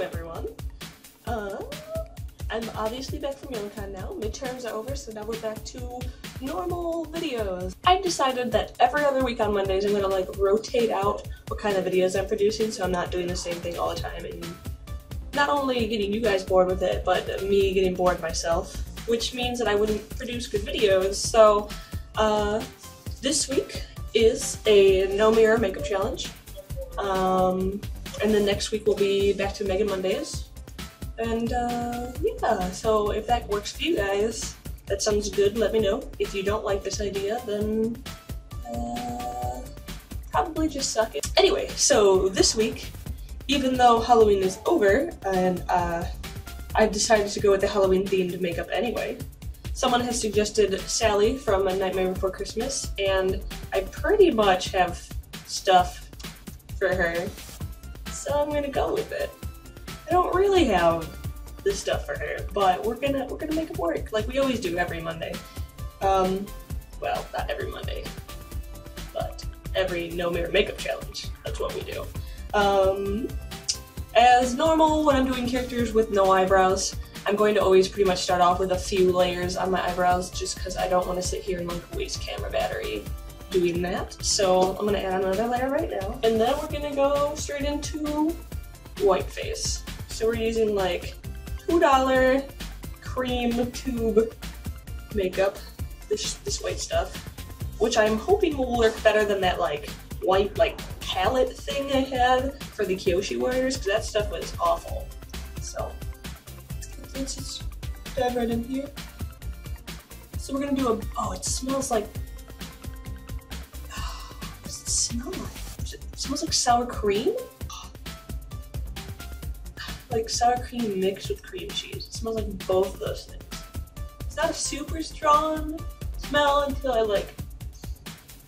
Hello everyone. I'm obviously back from YoungCon now. Midterms are over, so now we're back to normal videos. I decided that every other week on Mondays I'm gonna like rotate out what kind of videos I'm producing, so I'm not doing the same thing all the time and not only getting you guys bored with it, but me getting bored myself, which means that I wouldn't produce good videos. So this week is a no mirror makeup challenge, and then next week we'll be back to Megan Mondays. And yeah, so if that works for you guys, that sounds good, let me know. If you don't like this idea, then probably just suck it. Anyway, so this week, even though Halloween is over, and I've decided to go with the Halloween themed makeup anyway, someone has suggested Sally from A Nightmare Before Christmas, and I pretty much have stuff for her, so I'm gonna go with it. I don't really have this stuff for her, but we're gonna make it work like we always do every Monday. Well, not every Monday, but every no mirror makeup challenge. That's what we do. As normal, when I'm doing characters with no eyebrows, I'm going to always pretty much start off with a few layers on my eyebrows, just because I don't want to sit here and like waste camera battery doing that. So I'm gonna add another layer right now, and then we're gonna go straight into white face. So we're using like $2 cream tube makeup, this white stuff, which I'm hoping will work better than that like white like palette thing I had for the Kyoshi Warriors, because that stuff was awful. So let's just dive right in here. So we're gonna do a, oh, it smells like, oh, what does it smell like? It smells like sour cream? Like sour cream mixed with cream cheese. It smells like both of those things. It's not a super strong smell until I like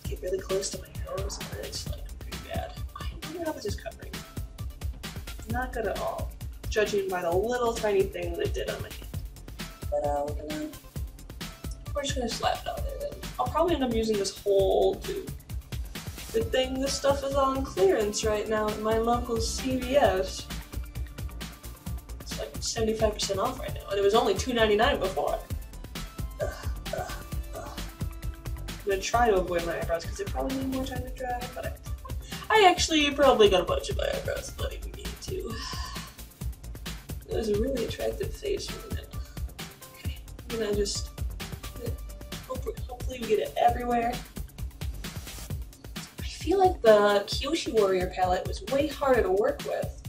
get really close to my nose, and it's like pretty bad. I wonder how this is covering. Not good at all, judging by the little tiny thing that it did on my hand. But we're just gonna slap it out there then. I'll probably end up using this whole tube. Good thing this stuff is on clearance right now at my local CVS. 75% off right now, and it was only $2.99 before. I'm gonna try to avoid my eyebrows because they probably need more time to dry, but I actually probably got a bunch of my eyebrows that I didn't even need to. It was a really attractive face, wasn't it? Okay, I'm gonna just hopefully we get it everywhere. I feel like the Kyoshi Warrior palette was way harder to work with.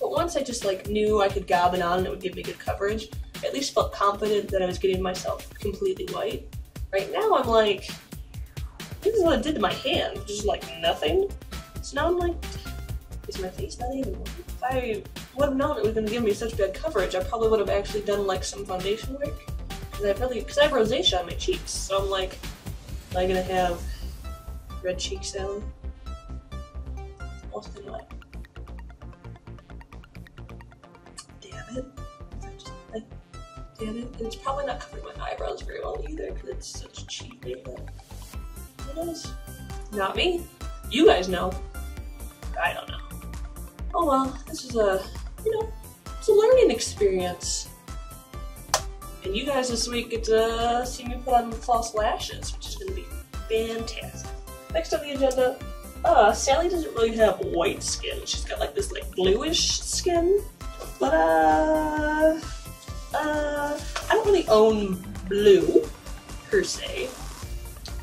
But once I just like knew I could gob it on and it would give me good coverage, I at least felt confident that I was getting myself completely white. Right now I'm like, this is what it did to my hand, just like nothing. So now I'm like, is my face not even white? If I would have known it was going to give me such bad coverage, I probably would have actually done like some foundation work. Because I have rosacea on my cheeks, so I'm like, am I going to have red cheeks, Sally? Most than what? Damn it. And it's probably not covering my eyebrows very well either, because it's such cheap makeup. Who knows? Not me. You guys know. I don't know. Oh well, this is a, you know, it's a learning experience. And you guys this week get to see me put on false lashes, which is going to be fantastic. Next on the agenda, Sally doesn't really have white skin. She's got like this like bluish skin. But I don't really own blue, per se.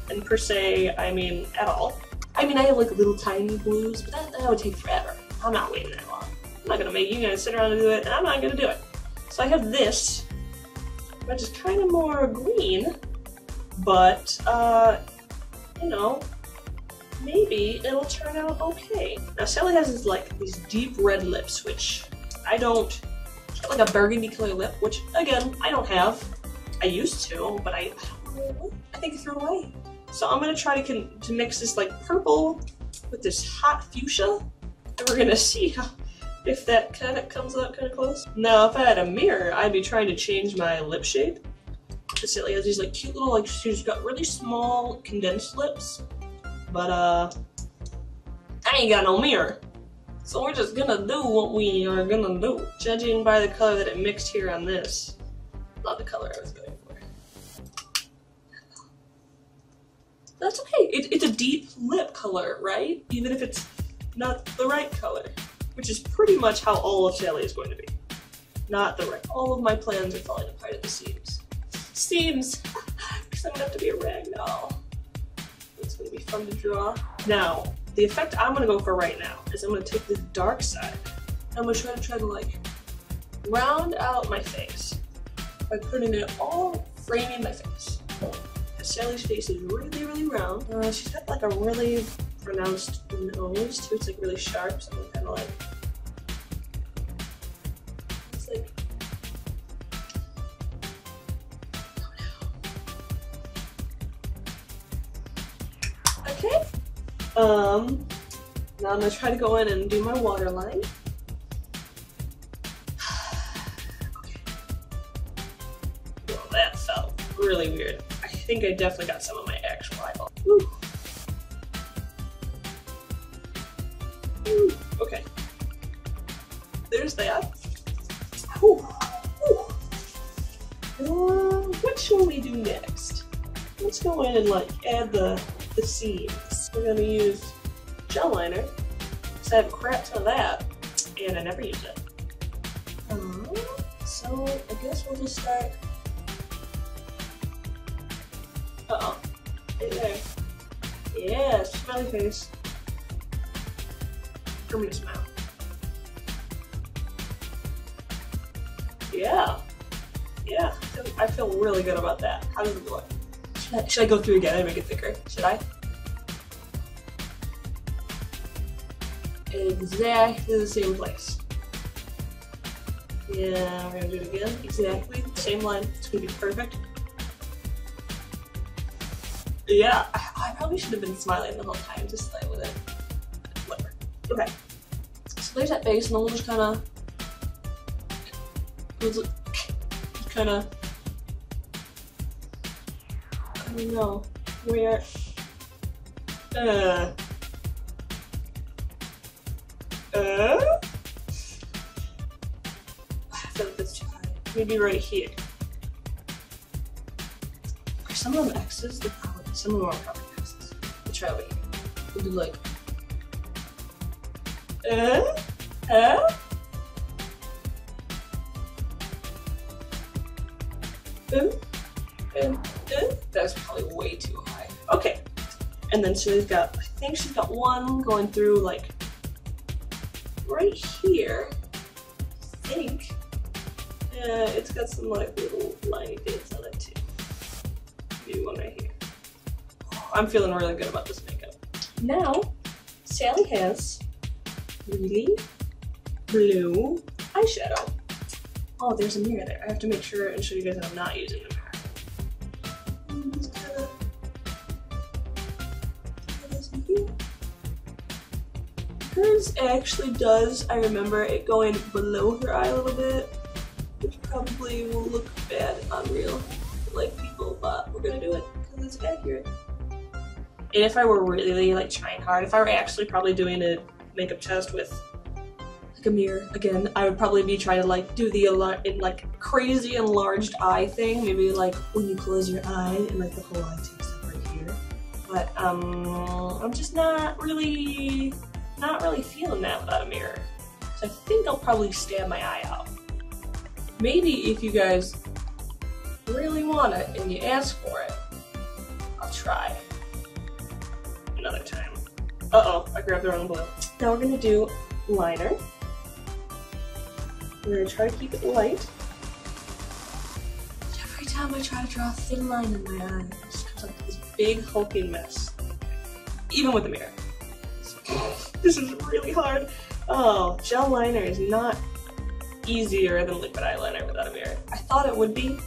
And per se, I mean at all. I mean, I have like little tiny blues, but that would take forever. I'm not waiting that long. I'm not gonna make you guys sit around and do it, and I'm not gonna do it. So I have this, which is kind of more green, but you know, maybe it'll turn out okay. Now Sally has this, like these deep red lips, which I don't. She's got like a burgundy color lip, which again I don't have. I used to, but I think I threw it away. So I'm gonna try to mix this like purple with this hot fuchsia, and we're gonna see how, if that kind of comes out kind of close. Now, if I had a mirror, I'd be trying to change my lip shade. Sally has these like cute little like, she's got really small condensed lips, but I ain't got no mirror. So we're just gonna do what we are gonna do. Judging by the color that it mixed here on this. Not the color I was going for. That's okay. It's a deep lip color, right? Even if it's not the right color. Which is pretty much how all of Sally is going to be. Not the right. All of my plans are falling apart at the seams. Seams! Because I'm gonna have to be a ragdoll. It's gonna be fun to draw. Now, the effect I'm gonna go for right now is I'm gonna take the dark side. And I'm gonna try to like round out my face by putting it all framing my face. Sally's face is really, really round. She's got like a really pronounced nose too. It's like really sharp, so I'm kind of like it's like oh no. Okay. Now I'm gonna try to go in and do my waterline. Okay. Well, that felt really weird. I think I definitely got some of my actual eyeball. Woo. Woo. Okay. There's that. Woo. Woo. What shall we do next? Let's go in and like add the seams. We're gonna use gel liner because I have a crap ton of that and I never use it. So I guess we'll just start. Uh-oh. Right there. Yeah, smiley face. Permanent smile. Yeah. Yeah. I feel really good about that. How does it look? Should I go through again and make it thicker? Should I? Exactly the same place. Yeah, we're gonna do it again. Exactly the same line. It's gonna be perfect. Yeah, I probably should have been smiling the whole time, just like with it. Whatever. Okay. So there's that base, and then we'll just kind of. I don't know. We're. I feel like that's too high. Maybe right here. Are some of them X's? They're probably, some of them are probably X's. We'll try over here. We'll do like. That's probably way too high. Okay. And then she's got, I think she's got one going through like right here, I think. It's got some like little liney bits on it too. Maybe one right here. I'm feeling really good about this makeup. Now, Sally has really blue eyeshadow. Oh, there's a mirror there. I have to make sure and show you guys that I'm not using a mirror. I'm just gonna put this in here. Hers actually does, I remember it going below her eye a little bit, which probably will look bad on real like people, but we're gonna do it because it's accurate. And if I were really like trying hard, if I were actually probably doing a makeup test with like a mirror again, I would probably be trying to like do the like crazy enlarged eye thing, maybe like when you close your eye and like the whole eye takes up right here. But I'm just not really feeling that without a mirror. So I think I'll probably stab my eye out. Maybe if you guys really want it and you ask for it, I'll try another time. Uh-oh, I grabbed the wrong blue. Now we're gonna do liner. We're gonna try to keep it light. Every time I try to draw a thin line in my eye, it just comes up with this big hulking mess. Even with the mirror. This is really hard. Oh, gel liner is not easier than liquid eyeliner without a mirror. I thought it would be.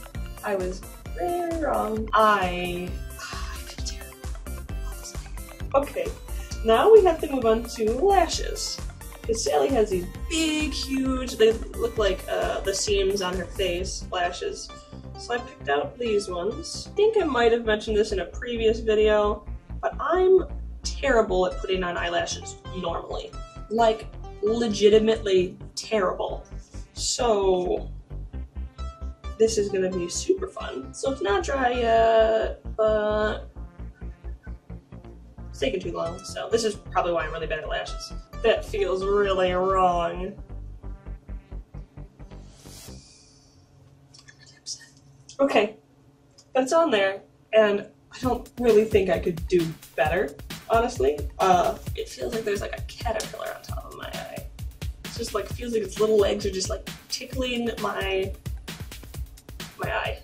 I was very wrong. I feel terrible. Okay, now we have to move on to lashes. Because Sally has these big, huge, they look like the seams on her face, lashes. So I picked out these ones. I think I might have mentioned this in a previous video, but I'm terrible at putting on eyelashes normally. Like legitimately terrible. So this is gonna be super fun. So it's not dry yet, but it's taking too long. So this is probably why I'm really bad at lashes. That feels really wrong. Okay, that's on there, and I don't really think I could do better, honestly. It feels like there's like a caterpillar on top of my eye. It's just like, feels like its little legs are just like tickling my eye.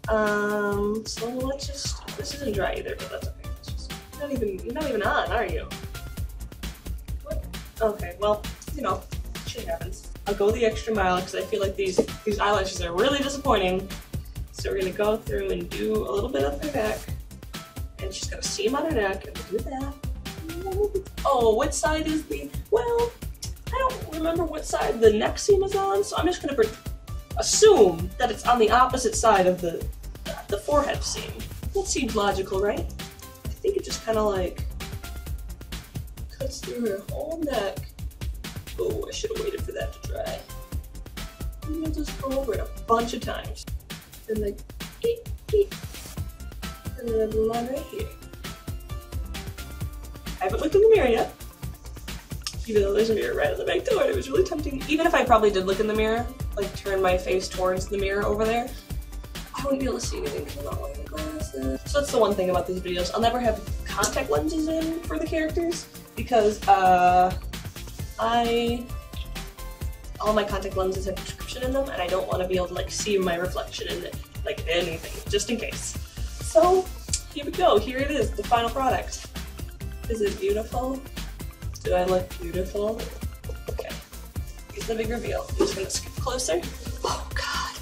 So let's just, this isn't dry either, but that's okay. It's just, you're not even on, are you? What? Okay, well, you know, shit happens. I'll go the extra mile because I feel like these eyelashes are really disappointing. So we're gonna go through and do a little bit up her neck. And she's got a seam on her neck, and we'll do that. Oh, what side is the, well, I don't remember what side the neck seam is on, so I'm just gonna assume that it's on the opposite side of the forehead seam. That seems logical, right? I think it just kind of like cuts through her whole neck. Oh, I should have waited for that to dry. I'm gonna just go over it a bunch of times. And like, eep, eep. And then the line right here. I haven't looked in the mirror yet. Even though there's a mirror right at the back door, it was really tempting. Even if I probably did look in the mirror, like turn my face towards the mirror over there, I wouldn't be able to see anything because I'm not wearing glasses. So that's the one thing about these videos. I'll never have contact lenses in for the characters because all my contact lenses have prescription in them, and I don't want to be able to like see my reflection in it, like anything, just in case. So here we go. Here it is, the final product. Is it beautiful? Do I look beautiful? Okay. Here's the big reveal. I'm just gonna scoop closer. Oh God.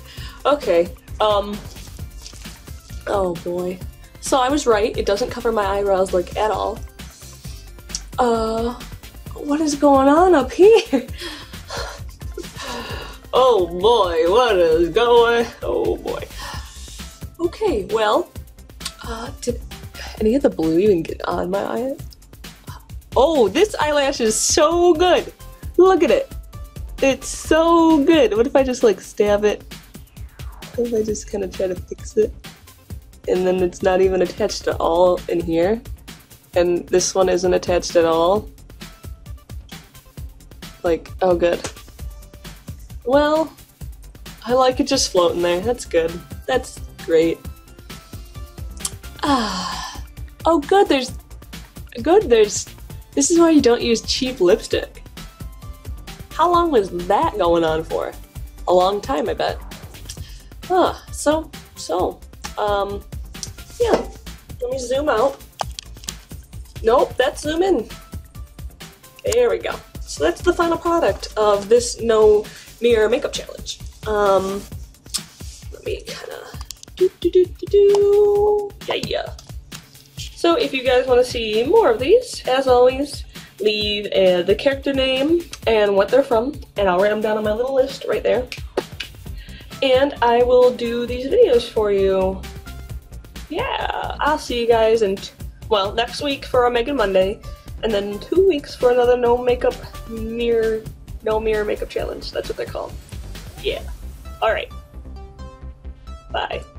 Okay. Oh boy. So I was right. It doesn't cover my eyebrows like at all. What is going on up here? Oh boy, what is going? Oh boy. Okay, well, did any of the blue even get on my eye? Oh, this eyelash is so good. Look at it. It's so good. What if I just like stab it? What if I just kind of try to fix it? And then it's not even attached at all in here. And this one isn't attached at all. Like, oh good. Well, I like it just floating there. That's good. That's great. Ah. Oh, good. This is why you don't use cheap lipstick. How long was that going on for? A long time, I bet. Huh. Yeah. Let me zoom out. Nope, that's zoom in. There we go. So that's the final product of this no mirror makeup challenge. Let me kind of yeah. So if you guys want to see more of these, as always, leave the character name and what they're from, and I'll write them down on my little list right there. And I will do these videos for you. Yeah, I'll see you guys in, well, next week for a Megan Monday, and then 2 weeks for another no mirror makeup challenge. That's what they're called. Yeah. All right. Bye.